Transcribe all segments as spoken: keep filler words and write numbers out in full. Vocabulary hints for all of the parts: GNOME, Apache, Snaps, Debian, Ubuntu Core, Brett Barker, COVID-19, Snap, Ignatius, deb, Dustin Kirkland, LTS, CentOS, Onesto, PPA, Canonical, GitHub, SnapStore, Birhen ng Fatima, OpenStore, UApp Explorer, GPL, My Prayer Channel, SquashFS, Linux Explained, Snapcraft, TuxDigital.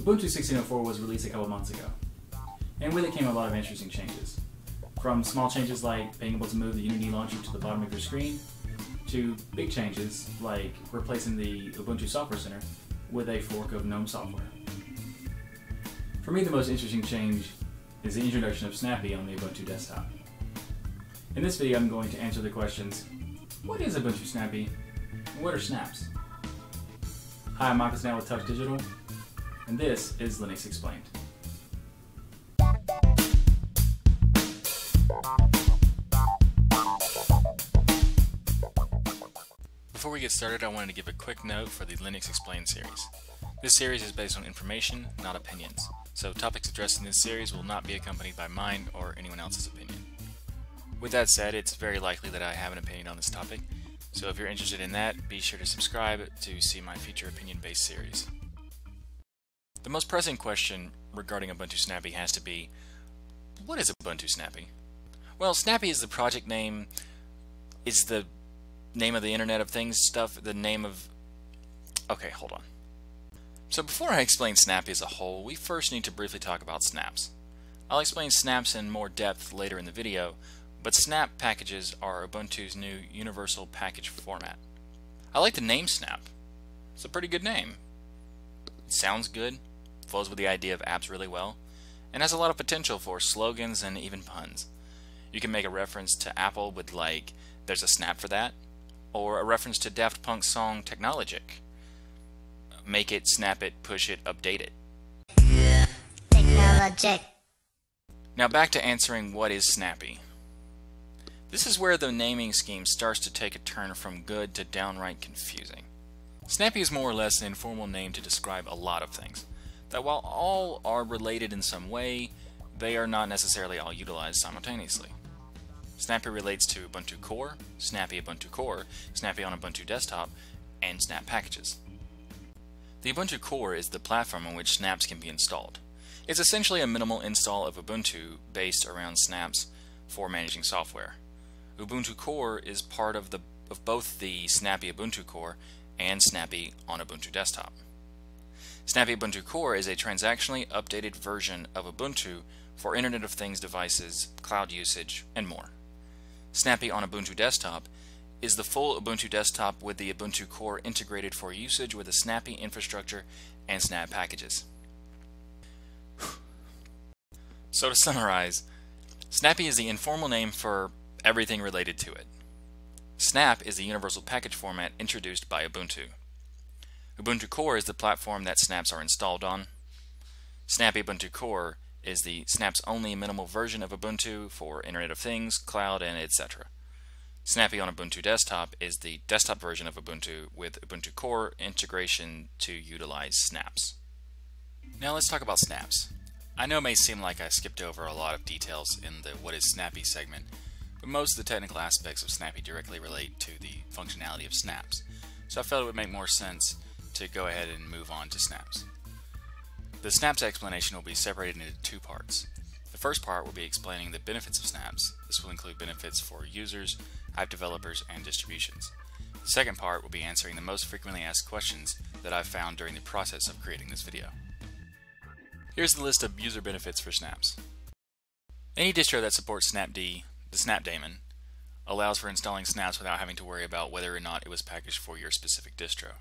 Ubuntu sixteen oh four was released a couple months ago, and with it came a lot of interesting changes. From small changes like being able to move the Unity launcher to the bottom of your screen, to big changes like replacing the Ubuntu Software Center with a fork of GNOME software. For me, the most interesting change is the introduction of Snappy on the Ubuntu desktop. In this video, I'm going to answer the questions, what is Ubuntu Snappy, and what are snaps? Hi, I'm Michael Tunnell with TuxDigital, and this is Linux Explained. Before we get started, I wanted to give a quick note for the Linux Explained series. This series is based on information, not opinions, so topics addressed in this series will not be accompanied by mine or anyone else's opinion. With that said, it's very likely that I have an opinion on this topic, so if you're interested in that, be sure to subscribe to see my future opinion-based series. The most pressing question regarding Ubuntu Snappy has to be, what is Ubuntu Snappy? Well, Snappy is the project name, is the name of the Internet of Things stuff, the name of... Okay, hold on. So before I explain Snappy as a whole, we first need to briefly talk about snaps. I'll explain snaps in more depth later in the video, but snap packages are Ubuntu's new universal package format. I like the name Snap. It's a pretty good name. It sounds good, flows with the idea of apps really well, and has a lot of potential for slogans and even puns. You can make a reference to Apple with like, there's a snap for that, or a reference to Daft Punk's song Technologic. Make it, snap it, push it, update it. Yeah, Technologic. Now back to answering what is Snappy. This is where the naming scheme starts to take a turn from good to downright confusing. Snappy is more or less an informal name to describe a lot of things, that while all are related in some way, they are not necessarily all utilized simultaneously. Snappy relates to Ubuntu Core, Snappy Ubuntu Core, Snappy on Ubuntu Desktop, and Snap packages. The Ubuntu Core is the platform on which snaps can be installed. It's essentially a minimal install of Ubuntu based around snaps for managing software. Ubuntu Core is part of, the, of both the Snappy Ubuntu Core and Snappy on Ubuntu Desktop. Snappy Ubuntu Core is a transactionally updated version of Ubuntu for Internet of Things devices, cloud usage, and more. Snappy on Ubuntu Desktop is the full Ubuntu Desktop with the Ubuntu Core integrated for usage with a Snappy infrastructure and Snap packages. So to summarize, Snappy is the informal name for everything related to it. Snap is the universal package format introduced by Ubuntu. Ubuntu Core is the platform that snaps are installed on. Snappy Ubuntu Core is the snaps only minimal version of Ubuntu for Internet of Things, cloud, and et cetera. Snappy on Ubuntu Desktop is the desktop version of Ubuntu with Ubuntu Core integration to utilize snaps. Now let's talk about snaps. I know it may seem like I skipped over a lot of details in the What is Snappy segment, but most of the technical aspects of Snappy directly relate to the functionality of snaps, so I felt it would make more sense to go ahead and move on to snaps. The snaps explanation will be separated into two parts. The first part will be explaining the benefits of snaps. This will include benefits for users, app developers, and distributions. The second part will be answering the most frequently asked questions that I've found during the process of creating this video. Here's the list of user benefits for snaps. Any distro that supports SnapD, the snap daemon, allows for installing snaps without having to worry about whether or not it was packaged for your specific distro.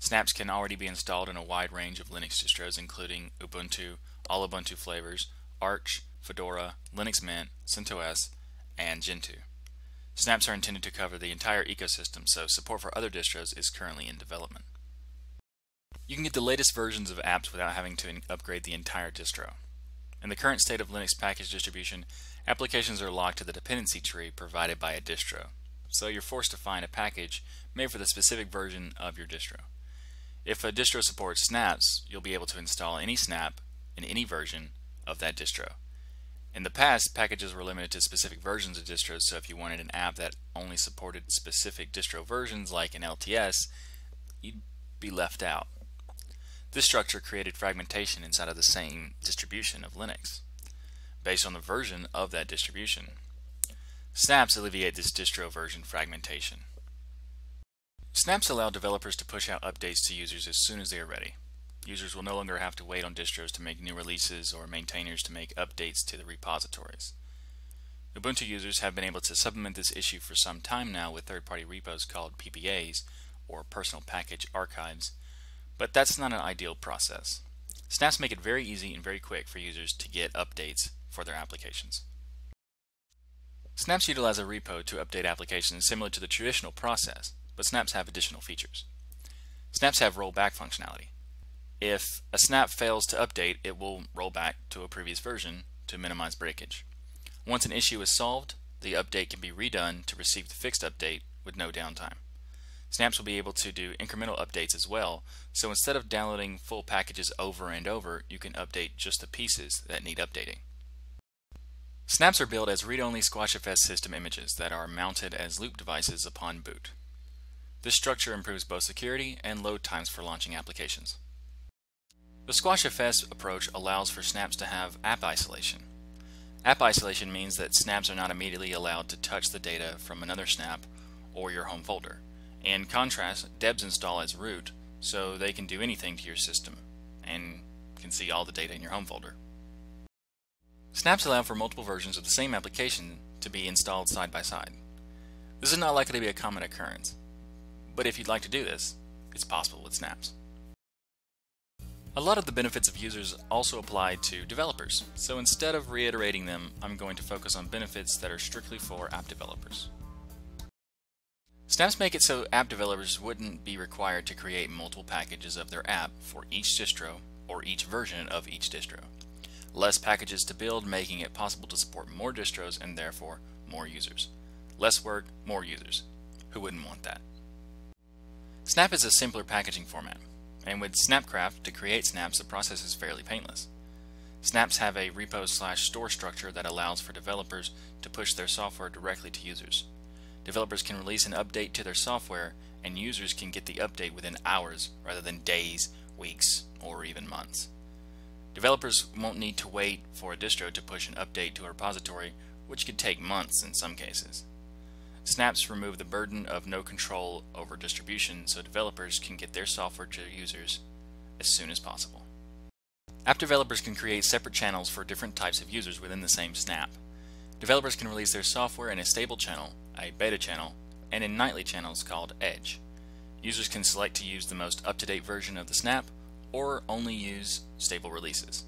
Snaps can already be installed in a wide range of Linux distros including Ubuntu, all Ubuntu flavors, Arch, Fedora, Linux Mint, CentOS, and Gentoo. Snaps are intended to cover the entire ecosystem, so support for other distros is currently in development. You can get the latest versions of apps without having to upgrade the entire distro. In the current state of Linux package distribution, applications are locked to the dependency tree provided by a distro, so you're forced to find a package made for the specific version of your distro. If a distro supports snaps, you'll be able to install any snap in any version of that distro. In the past, packages were limited to specific versions of distros, so if you wanted an app that only supported specific distro versions like an L T S, you'd be left out. This structure created fragmentation inside of the same distribution of Linux, based on the version of that distribution. Snaps alleviate this distro version fragmentation. Snaps allow developers to push out updates to users as soon as they are ready. Users will no longer have to wait on distros to make new releases or maintainers to make updates to the repositories. Ubuntu users have been able to supplement this issue for some time now with third-party repos called P P As, or Personal Package Archives, but that's not an ideal process. Snaps make it very easy and very quick for users to get updates for their applications. Snaps utilize a repo to update applications similar to the traditional process, but Snaps have additional features. Snaps have rollback functionality. If a snap fails to update, it will roll back to a previous version to minimize breakage. Once an issue is solved, the update can be redone to receive the fixed update with no downtime. Snaps will be able to do incremental updates as well, so instead of downloading full packages over and over, you can update just the pieces that need updating. Snaps are built as read-only SquashFS system images that are mounted as loop devices upon boot. This structure improves both security and load times for launching applications. The SquashFS approach allows for Snaps to have app isolation. App isolation means that Snaps are not immediately allowed to touch the data from another Snap or your home folder. In contrast, Debs install as root, so they can do anything to your system and can see all the data in your home folder. Snaps allow for multiple versions of the same application to be installed side by side. This is not likely to be a common occurrence, but if you'd like to do this, it's possible with Snaps. A lot of the benefits of users also apply to developers, so instead of reiterating them, I'm going to focus on benefits that are strictly for app developers. Snaps make it so app developers wouldn't be required to create multiple packages of their app for each distro or each version of each distro. Less packages to build, making it possible to support more distros and therefore more users. Less work, more users. Who wouldn't want that? Snap is a simpler packaging format. And with Snapcraft, to create snaps, the process is fairly painless. Snaps have a repo slash store structure that allows for developers to push their software directly to users. Developers can release an update to their software, and users can get the update within hours rather than days, weeks, or even months. Developers won't need to wait for a distro to push an update to a repository, which could take months in some cases. Snaps remove the burden of no control over distribution, so developers can get their software to users as soon as possible. App developers can create separate channels for different types of users within the same snap. Developers can release their software in a stable channel, a beta channel, and in nightly channels called Edge. Users can select to use the most up-to-date version of the snap or only use stable releases.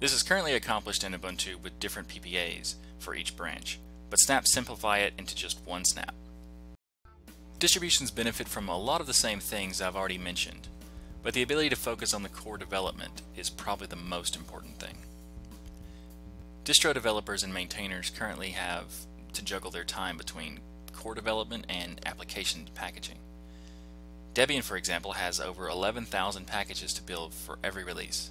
This is currently accomplished in Ubuntu with different P P As for each branch, but snaps simplify it into just one snap. Distributions benefit from a lot of the same things I've already mentioned, but the ability to focus on the core development is probably the most important thing. Distro developers and maintainers currently have to juggle their time between core development and application packaging. Debian, for example, has over eleven thousand packages to build for every release.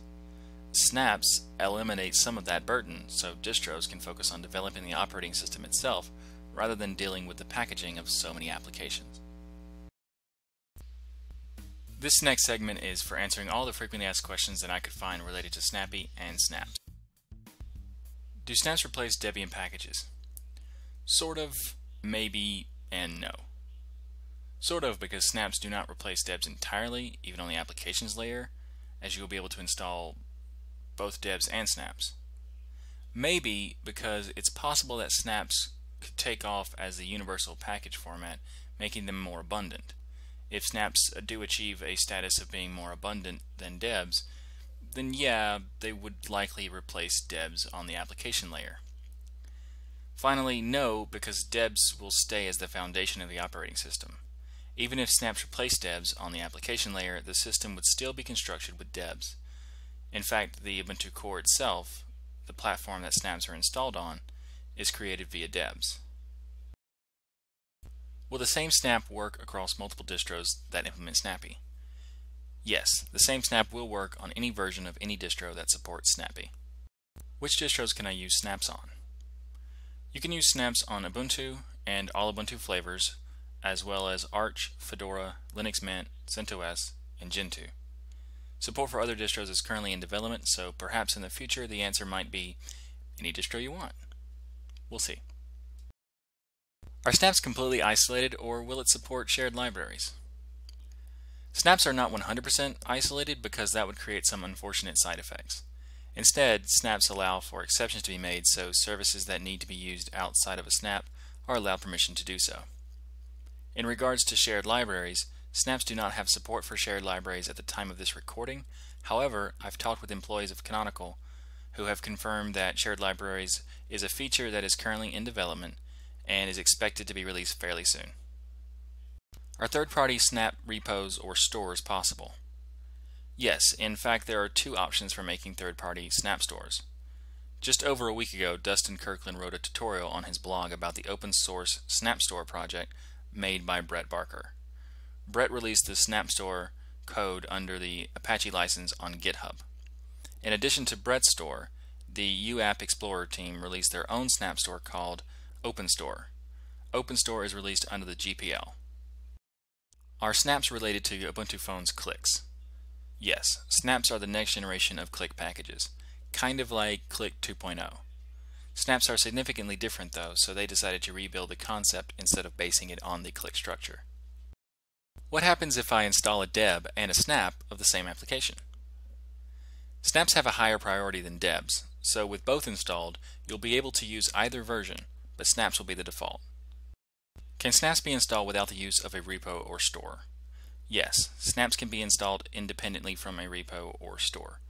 Snaps eliminates some of that burden, so distros can focus on developing the operating system itself rather than dealing with the packaging of so many applications. This next segment is for answering all the frequently asked questions that I could find related to Snappy and Snaps. Do Snaps replace Debian packages? Sort of, maybe, and no. Sort of, because Snaps do not replace Debs entirely, even on the applications layer, as you will be able to install both Debs and Snaps. Maybe because it's possible that Snaps could take off as the universal package format, making them more abundant. If Snaps do achieve a status of being more abundant than Debs, then yeah, they would likely replace Debs on the application layer. Finally, no, because Debs will stay as the foundation of the operating system. Even if Snaps replaced Debs on the application layer, the system would still be constructed with Debs. In fact, the Ubuntu Core itself, the platform that Snaps are installed on, is created via Debs. Will the same snap work across multiple distros that implement Snappy? Yes, the same snap will work on any version of any distro that supports Snappy. Which distros can I use Snaps on? You can use Snaps on Ubuntu and all Ubuntu flavors, as well as Arch, Fedora, Linux Mint, CentOS, and Gentoo. Support for other distros is currently in development, so perhaps in the future the answer might be any distro you want. We'll see. Are Snaps completely isolated, or will it support shared libraries? Snaps are not one hundred percent isolated because that would create some unfortunate side effects. Instead, snaps allow for exceptions to be made, so services that need to be used outside of a snap are allowed permission to do so. In regards to shared libraries, snaps do not have support for shared libraries at the time of this recording. However, I've talked with employees of Canonical who have confirmed that shared libraries is a feature that is currently in development and is expected to be released fairly soon. Are third-party snap repos or stores possible? Yes, in fact there are two options for making third-party snap stores. Just over a week ago, Dustin Kirkland wrote a tutorial on his blog about the open source snap store project made by Brett Barker. Brett released the snap store code under the Apache license on GitHub. In addition to Brett's store, the UApp Explorer team released their own snap store called OpenStore. OpenStore is released under the G P L. Are snaps related to Ubuntu phone's clicks? Yes, snaps are the next generation of click packages, kind of like Click two point oh. Snaps are significantly different though, so they decided to rebuild the concept instead of basing it on the click structure. What happens if I install a deb and a snap of the same application? Snaps have a higher priority than debs, so with both installed, you'll be able to use either version, but snaps will be the default. Can snaps be installed without the use of a repo or store? Yes, snaps can be installed independently from a repo or store.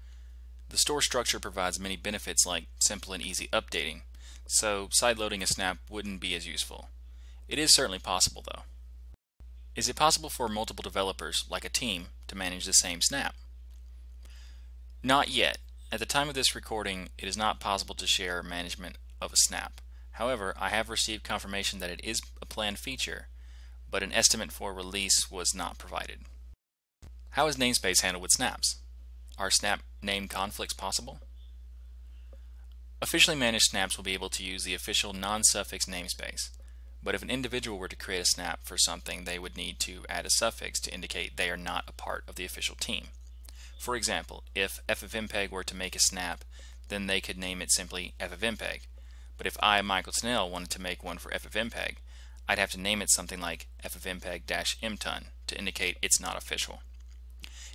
The store structure provides many benefits like simple and easy updating, so sideloading a snap wouldn't be as useful. It is certainly possible though. Is it possible for multiple developers, like a team, to manage the same snap? Not yet. At the time of this recording, it is not possible to share management of a snap. However, I have received confirmation that it is a planned feature, but an estimate for release was not provided. How is namespace handled with snaps? Are snap name conflicts possible? Officially managed snaps will be able to use the official non-suffix namespace. But if an individual were to create a snap for something, they would need to add a suffix to indicate they are not a part of the official team. For example, if FFmpeg were to make a snap, then they could name it simply FFmpeg. But if I, Michael Tunnell, wanted to make one for FFmpeg, I'd have to name it something like FFmpeg-mtun to indicate it's not official.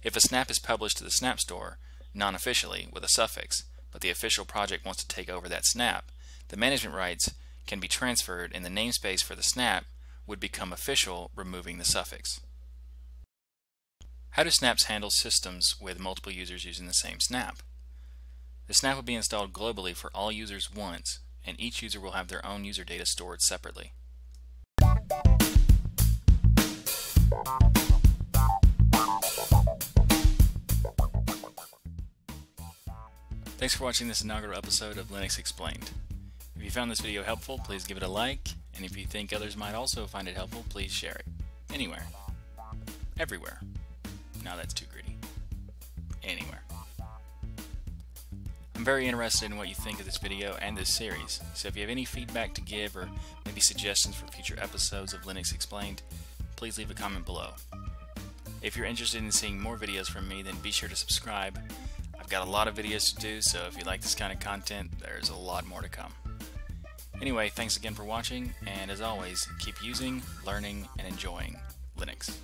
If a snap is published to the snap store, non-officially, with a suffix, but the official project wants to take over that snap, the management rights can be transferred and the namespace for the snap would become official, removing the suffix. How do snaps handle systems with multiple users using the same snap? The snap will be installed globally for all users once, and each user will have their own user data stored separately. Thanks for watching this inaugural episode of Linux Explained. If you found this video helpful, please give it a like, and if you think others might also find it helpful, please share it. Anywhere. Everywhere. No, that's too greedy. Anywhere. I'm very interested in what you think of this video and this series, so if you have any feedback to give or maybe suggestions for future episodes of Linux Explained, please leave a comment below. If you're interested in seeing more videos from me, then be sure to subscribe. I've got a lot of videos to do, so if you like this kind of content, there's a lot more to come. Anyway, thanks again for watching, and as always, keep using, learning, and enjoying Linux.